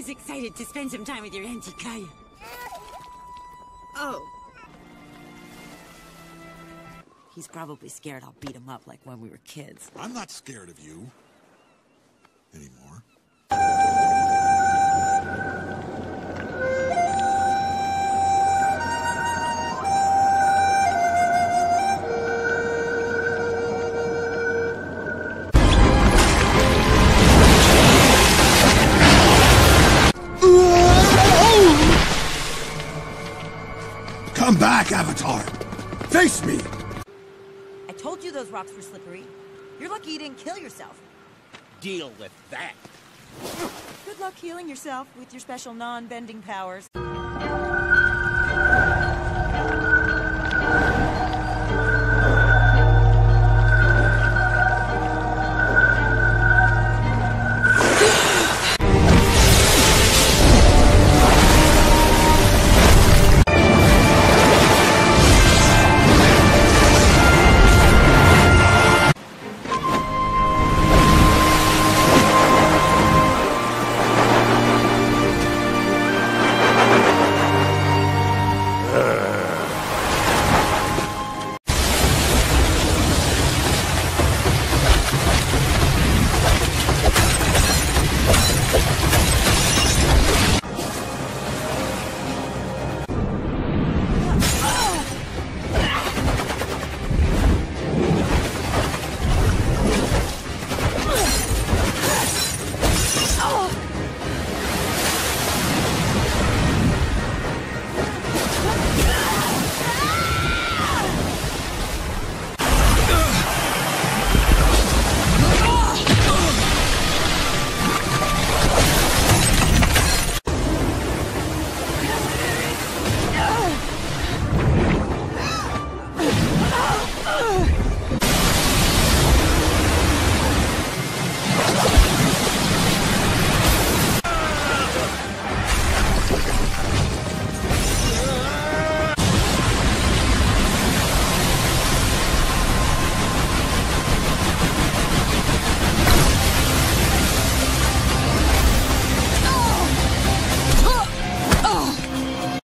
was excited to spend some time with your Auntie Kaya. Oh. He's probably scared I'll beat him up like when we were kids. I'm not scared of you. Anymore. Come back, Avatar! Face me! I told you those rocks were slippery. You're lucky you didn't kill yourself. Deal with that. Good luck healing yourself with your special non-bending powers.